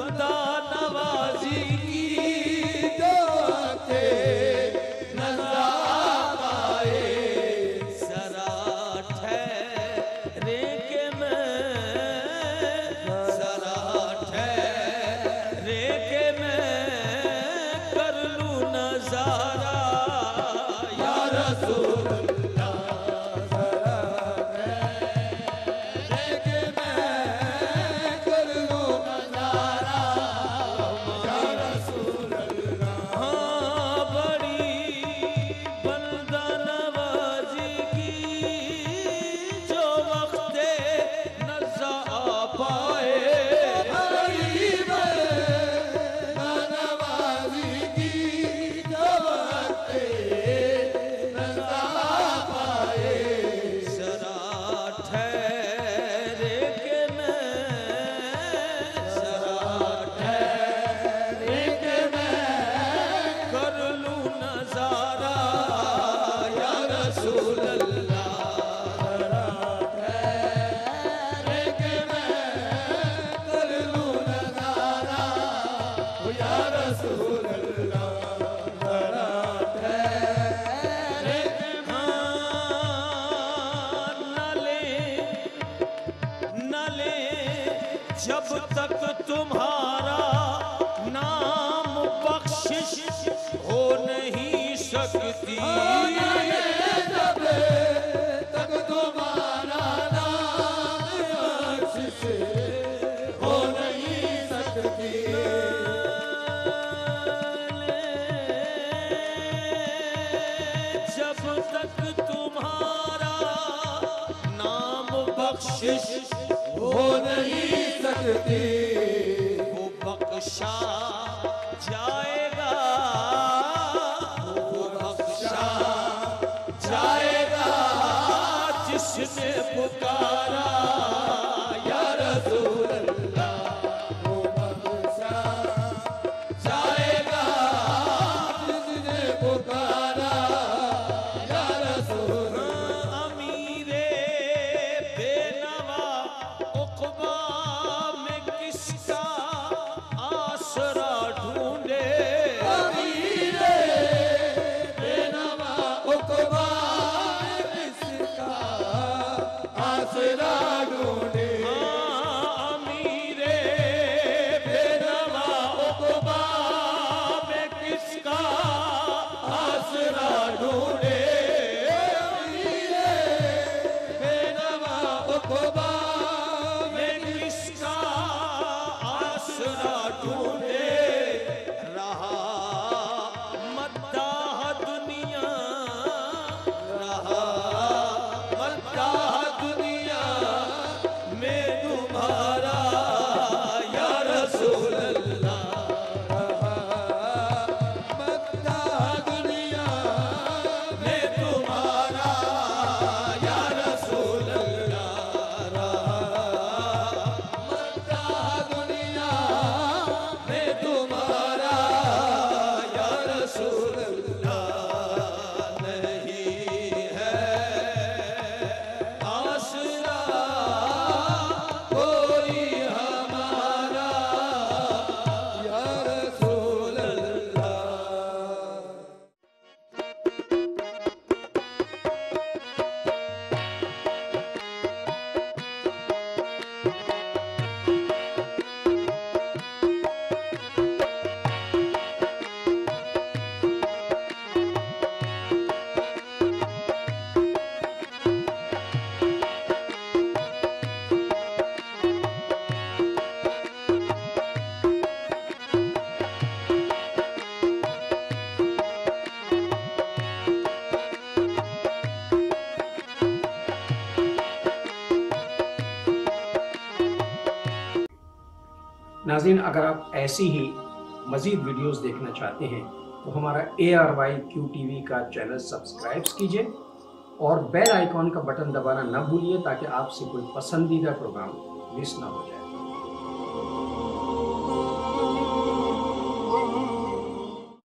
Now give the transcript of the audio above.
वदा नवाजी की जो थे नज़ा पाए सरा ठहरे के मैं सरा ठहरे के मैं कर लूँ नज़ारा या रसूल जब तक तुम्हारा नाम बख्शिश हो नहीं सकती, जब तक तुम्हारा नाम बख्शिश हो नहीं सकती, जब तक तुम्हारा नाम बख्शिश हो नहीं सकती, वो बख्शा जाएगा, वो बख्शा जाएगा जिसने पुकारा या रसूल अल्लाह, वो बख्शा जाएगा जिसने पुकारा या रसूल। अमीरे बेनवा उक़बा नाज़रीन, अगर आप ऐसी ही मज़ीद वीडियोस देखना चाहते हैं तो हमारा ARY QTV का चैनल सब्सक्राइब कीजिए और बेल आइकॉन का बटन दबाना न भूलिए ताकि आपसे कोई पसंदीदा प्रोग्राम मिस ना हो जाए।